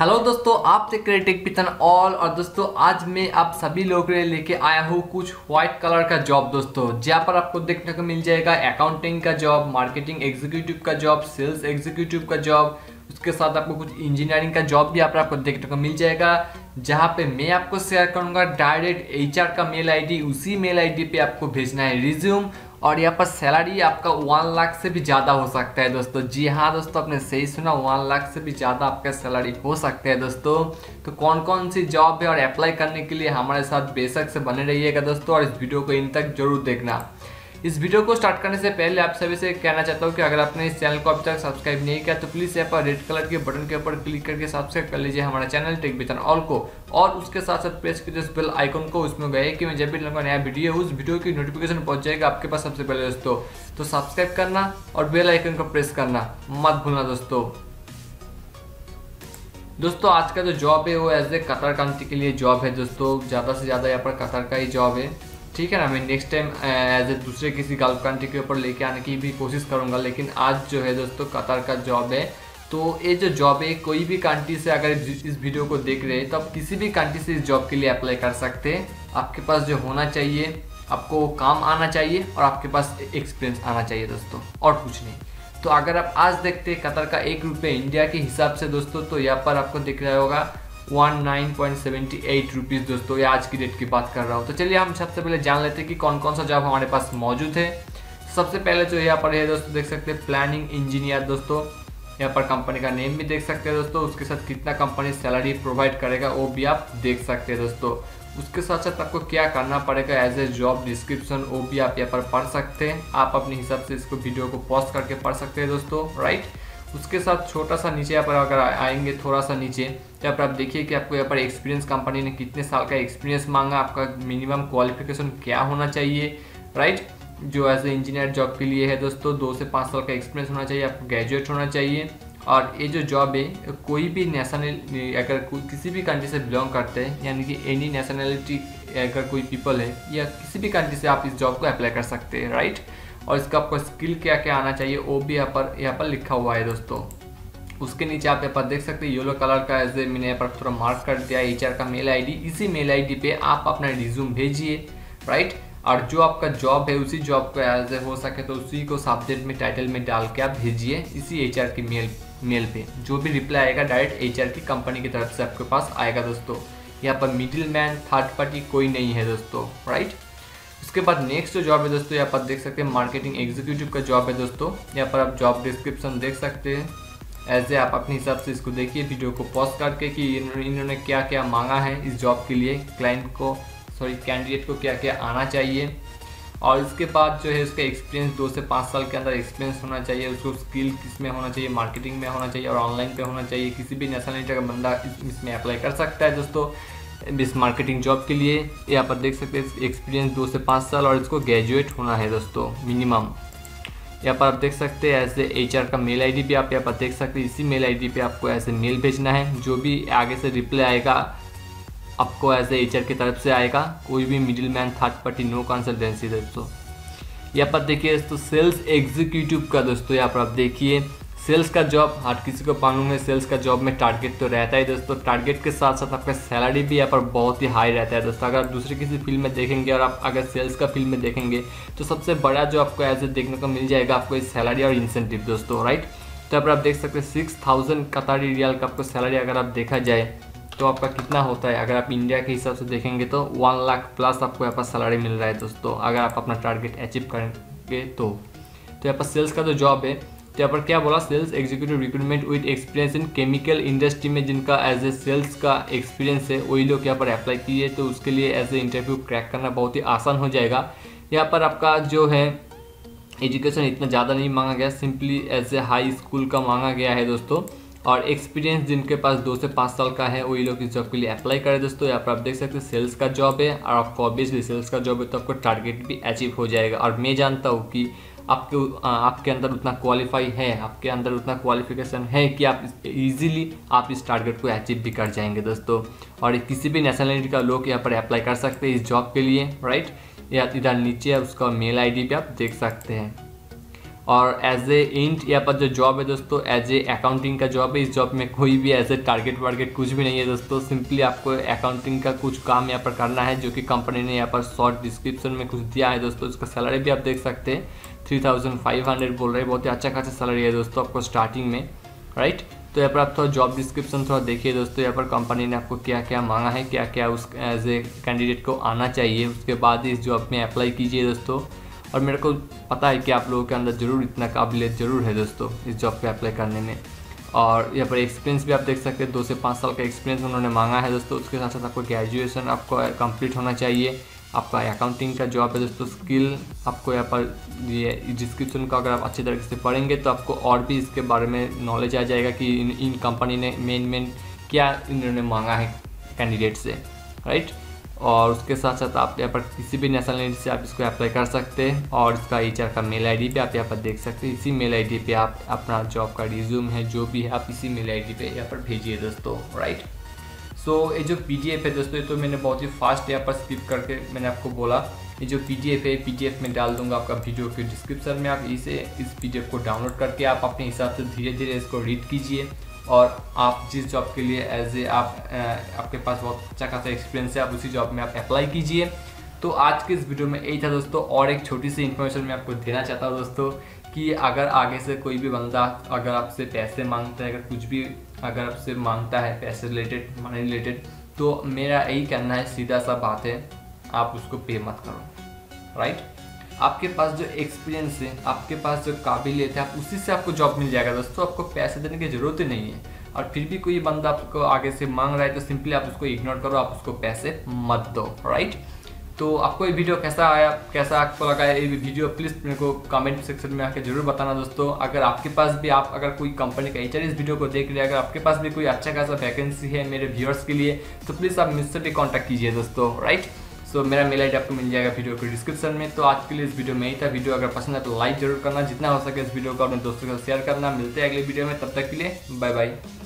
Hello दोस्तों, आप देख रहे हैं टेकबितान ऑल। और दोस्तों आज मैं आप सभी लोगों के लिए लेके आया हूँ कुछ व्हाइट कलर का जॉब दोस्तों, जहाँ पर आपको देखने को मिल जाएगा अकाउंटिंग का जॉब, मार्केटिंग एग्जीक्यूटिव का जॉब, सेल्स एग्जीक्यूटिव का जॉब, उसके साथ आपको कुछ इंजीनियरिंग का जॉब भी यहाँ पर आपको देखने को मिल जाएगा। जहाँ पे मैं आपको शेयर करूँगा डायरेक्ट HR का मेल ID, उसी मेल ID पे आपको भेजना है रिज्यूम। और यहाँ पर सैलरी आपका 1 लाख से भी ज़्यादा हो सकता है दोस्तों। जी हाँ दोस्तों, आपने सही सुना, 1 लाख से भी ज़्यादा आपका सैलरी हो सकता है दोस्तों। तो कौन कौन सी जॉब है और अप्लाई करने के लिए हमारे साथ बेशक से बने रहिएगा दोस्तों, और इस वीडियो को इन तक जरूर देखना। इस वीडियो को स्टार्ट करने से पहले आप सभी से कहना चाहता हूँ कि अगर आपने इस चैनल को अब तक सब्सक्राइब नहीं किया तो प्लीज़ यहाँ पर रेड कलर के बटन के ऊपर क्लिक करके सब्सक्राइब कर लीजिए हमारा चैनल टेकबितान ऑल को, और उसके साथ साथ प्रेस कीजिए उस बेल आइकन को। उसमें गए कि मैं जब भी लूँगा नया वीडियो, उस वीडियो की नोटिफिकेशन पहुँच जाएगा आपके पास सबसे पहले दोस्तों। तो सब्सक्राइब करना और बेल आइकन को प्रेस करना मत भूलना दोस्तों। दोस्तों आज का जो जॉब है वो एज ए कतर कंट्री के लिए जॉब है दोस्तों। ज़्यादा से ज़्यादा यहाँ पर कतर का ही जॉब है, ठीक है ना। मैं नेक्स्ट टाइम एज ए दूसरे किसी गल्फ कंट्री के ऊपर लेके आने की भी कोशिश करूँगा, लेकिन आज जो है दोस्तों कतर का जॉब है। तो ये जो जॉब है, कोई भी कंट्री से अगर इस वीडियो को देख रहे हैं तो आप किसी भी कंट्री से इस जॉब के लिए अप्लाई कर सकते हैं। आपके पास जो होना चाहिए, आपको काम आना चाहिए और आपके पास एक्सपीरियंस आना चाहिए दोस्तों, और कुछ नहीं। तो अगर आप आज देखते हैं कतर का 1 रुपये इंडिया के हिसाब से दोस्तों, तो यहाँ पर आपको दिख रहा होगा 19.78 रुपीज़ दोस्तों। ये आज की डेट की बात कर रहा हूँ। तो चलिए हम सबसे पहले जान लेते हैं कि कौन कौन सा जॉब हमारे पास मौजूद है। सबसे पहले जो यहाँ पर है दोस्तों, देख सकते हैं प्लानिंग इंजीनियर दोस्तों। यहाँ पर कंपनी का नेम भी देख सकते हैं दोस्तों, उसके साथ कितना कंपनी सैलरी प्रोवाइड करेगा वो भी आप देख सकते हैं दोस्तों। उसके साथ साथ आपको क्या करना पड़ेगा एज ए जॉब डिस्क्रिप्शन, वो भी आप यहाँ पर पढ़ सकते हैं। आप अपने हिसाब से इसको वीडियो को पॉज करके पढ़ सकते हैं दोस्तों, राइट। उसके साथ छोटा सा नीचे यहाँ पर अगर आएंगे, थोड़ा सा नीचे, यहाँ पर आप देखिए कि आपको यहाँ पर एक्सपीरियंस, कंपनी ने कितने साल का एक्सपीरियंस मांगा, आपका मिनिमम क्वालिफिकेशन क्या होना चाहिए, राइट। जो एज ए इंजीनियर जॉब के लिए है दोस्तों, 2 से 5 साल का एक्सपीरियंस होना चाहिए, आपको ग्रेजुएट होना चाहिए। और ये जो जॉब है, कोई भी नेशनल अगर किसी भी कंट्री से बिलोंग करते हैं, यानी कि एनी नेशनलिटी अगर कोई पीपल है या किसी भी कंट्री से आप इस जॉब को अप्लाई कर सकते हैं, राइट। और इसका आपको स्किल क्या क्या आना चाहिए वो भी यहाँ पर लिखा हुआ है दोस्तों। उसके नीचे आप यहाँ पर देख सकते हैं येलो कलर का, एज ए मैंने यहाँ पर थोड़ा मार्क कर दिया HR का मेल ID। इसी मेल ID पे आप अपना रिज्यूम भेजिए, राइट। और जो आपका जॉब है उसी जॉब को एज ए हो सके तो उसी को सब्जेक्ट में, टाइटल में डाल के आप भेजिए इसी HR की मेल पे। जो भी रिप्लाई आएगा डायरेक्ट HR की कंपनी की तरफ से आपके पास आएगा दोस्तों। यहाँ पर मिडिल मैन, थर्ड पार्टी कोई नहीं है दोस्तों, राइट। उसके बाद नेक्स्ट जो जॉब है दोस्तों, यहाँ पर देख सकते हैं मार्केटिंग एग्जीक्यूटिव का जॉब है दोस्तों। यहाँ पर आप जॉब डिस्क्रिप्शन देख सकते हैं, ऐसे आप अपने हिसाब से इसको देखिए वीडियो को पॉज करके कि इन्होंने क्या क्या मांगा है इस जॉब के लिए, कैंडिडेट को क्या क्या आना चाहिए। और इसके बाद जो है उसका एक्सपीरियंस, 2 से 5 साल के अंदर एक्सपीरियंस होना चाहिए। उसको स्किल किस में होना चाहिए, मार्केटिंग में होना चाहिए और ऑनलाइन पे होना चाहिए। किसी भी नेशनलिटी का बंदा इसमें अप्लाई कर सकता है दोस्तों इस मार्केटिंग जॉब के लिए। यहाँ पर देख सकते हैं एक्सपीरियंस 2 से 5 साल और इसको ग्रेजुएट होना है दोस्तों मिनिमम। यहाँ पर आप देख सकते हैं ऐसे HR का मेल ID भी आप यहाँ पर देख सकते हैं। इसी मेल ID पे आपको ऐसे मेल भेजना है। जो भी आगे से रिप्लाई आएगा आपको ऐसे HR की तरफ से आएगा, कोई भी middle man, third party, no consultancy दोस्तों। यहाँ पर देखिए दोस्तों सेल्स एग्जीक्यूटिव का दोस्तों, यहाँ पर आप देखिए सेल्स का जॉब हर किसी को मालूम है। सेल्स का जॉब में टारगेट तो रहता है दोस्तों, टारगेट के साथ साथ आपका सैलरी भी यहाँ पर बहुत ही हाई रहता है दोस्तों। अगर आप दूसरे किसी फील्ड में देखेंगे और आप अगर सेल्स का फील्ड में देखेंगे तो सबसे बड़ा जो आपको ऐसे देखने को मिल जाएगा आपको सैलरी और इंसेंटिव दोस्तों, राइट। तो यहाँ पर आप देख सकते हैं 6000 कतारी रियाल का आपको सैलरी अगर आप देखा जाए तो आपका कितना होता है, अगर आप इंडिया के हिसाब से देखेंगे तो 1 लाख प्लस आपको यहाँ पर सैलरी मिल रहा है दोस्तों, अगर आप अपना टारगेट अचीव करेंगे तो। यहाँ पर सेल्स का जो जॉब है, तो यहाँ पर क्या बोला, sales executive recruitment with experience in chemical industry में जिनका एज ए सेल्स का एक्सपीरियंस है वही लोग यहाँ पर अप्लाई किए। तो उसके लिए एज ए इंटरव्यू क्रैक करना बहुत ही आसान हो जाएगा। यहाँ पर आपका जो है एजुकेशन इतना ज़्यादा नहीं मांगा गया, simply as a high school का मांगा गया है दोस्तों। और एक्सपीरियंस जिनके पास 2 से 5 साल का है वही लोग इस जॉब के लिए अप्लाई करें दोस्तों। यहाँ पर आप देख सकते हैं सेल्स का जॉब है और आपको ऑब्वियसली सेल्स का जॉब है तो आपको टारगेट भी अचीव हो जाएगा। और मैं जानता हूँ कि आपके अंदर उतना क्वालिफाई है, आपके अंदर उतना क्वालिफिकेशन है कि आप इजीली आप इस टारगेट को अचीव भी कर जाएंगे दोस्तों। और किसी भी नेशनलिटी का लोग यहाँ पर अप्लाई कर सकते हैं इस जॉब के लिए, राइट। या इधर नीचे उसका मेल ID भी आप देख सकते हैं। और एज ए इंट यहाँ पर जो जॉब है दोस्तों एज ए अकाउंटिंग का जॉब है। इस जॉब में कोई भी एज ए टारगेट वार्गेट कुछ भी नहीं है दोस्तों, सिंपली आपको अकाउंटिंग का कुछ काम यहाँ पर करना है जो कि कंपनी ने यहाँ पर शॉर्ट डिस्क्रिप्शन में कुछ दिया है दोस्तों। इसका सैलरी भी आप देख सकते हैं 3500 बोल रहे हैं, बहुत ही अच्छा खासा सैलरी है दोस्तों आपको स्टार्टिंग में, राइट। तो यहाँ पर आप थोड़ा जॉब डिस्क्रिप्शन थोड़ा देखिए दोस्तों, यहाँ पर कंपनी ने आपको क्या क्या मांगा है, क्या क्या उस एज ए कैंडिडेट को आना चाहिए, उसके बाद इस जॉब में अप्लाई कीजिए दोस्तों। और मेरे को पता है कि आप लोगों के अंदर ज़रूर इतना काबिलियत ज़रूर है दोस्तों इस जॉब पे अप्लाई करने में। और यहाँ पर एक्सपीरियंस भी आप देख सकते हैं 2 से 5 साल का एक्सपीरियंस उन्होंने मांगा है दोस्तों। उसके साथ साथ आपको ग्रेजुएशन आपको कंप्लीट होना चाहिए, आपका अकाउंटिंग का जॉब है दोस्तों। स्किल आपको यहाँ पर ये डिस्क्रिप्शन का अगर आप अच्छे तरीके से पढ़ेंगे तो आपको और भी इसके बारे में नॉलेज आ जाएगा कि इन कंपनी ने मेन क्या इन्होंने मांगा है कैंडिडेट से, राइट। और उसके साथ साथ आप यहाँ पर किसी भी नेशनलिटी से आप इसको अप्लाई कर सकते हैं। और इसका एचआर का मेल आईडी पे आप यहाँ पर देख सकते हैं, इसी मेल आईडी पे आप अपना जॉब का रिज्यूम है जो भी है आप इसी मेल आईडी पे यहाँ पर भेजिए दोस्तों, राइट। सो ये जो पीडीएफ है दोस्तों ये तो मैंने बहुत ही फास्ट यहाँ पर स्किप करके मैंने आपको बोला, ये जो पीडीएफ है पीडीएफ में डाल दूंगा आपका वीडियो के डिस्क्रिप्शन में। आप इसे इस पीडीएफ को डाउनलोड करके आप अपने हिसाब से धीरे धीरे इसको रीड कीजिए। और आप जिस जॉब के लिए एज ए आपके पास बहुत अच्छा खासा एक्सपीरियंस है आप उसी जॉब में आप अप्लाई कीजिए। तो आज के इस वीडियो में यही था दोस्तों। और एक छोटी सी इन्फॉर्मेशन मैं आपको देना चाहता हूँ दोस्तों कि अगर आगे से कोई भी बंदा अगर आपसे पैसे मांगता है, अगर कुछ भी अगर आपसे मांगता है पैसे रिलेटेड मनी रिलेटेड, तो मेरा यही कहना है सीधा सा बात है आप उसको पे मत करो, राइट। आपके पास जो एक्सपीरियंस है आपके पास जो काबिलियत है आप उसी से आपको जॉब मिल जाएगा दोस्तों, आपको पैसे देने की ज़रूरत ही नहीं है। और फिर भी कोई बंदा आपको आगे से मांग रहा है तो सिंपली आप उसको इग्नोर करो, आप उसको पैसे मत दो, राइट। तो आपको ये वीडियो कैसा आया, कैसा आपको लगा ये वीडियो, प्लीज़ मेरे को कमेंट सेक्शन में आके जरूर बताना दोस्तों। अगर आपके पास भी आप अगर कोई कंपनी का एचआर इस वीडियो को देख रहे हैं, अगर आपके पास भी कोई अच्छा खासा वैकेंसी है मेरे व्यूअर्स के लिए तो प्लीज़ आप मुझसे भी कॉन्टैक्ट कीजिए दोस्तों, राइट। तो मेरा मेल आईडी आपको मिल जाएगा वीडियो के डिस्क्रिप्शन में। तो आज के लिए इस वीडियो में ही था, वीडियो अगर पसंद है तो लाइक जरूर करना, जितना हो सके इस वीडियो को अपने दोस्तों के साथ शेयर करना। मिलते हैं अगले वीडियो में, तब तक के लिए बाय बाय।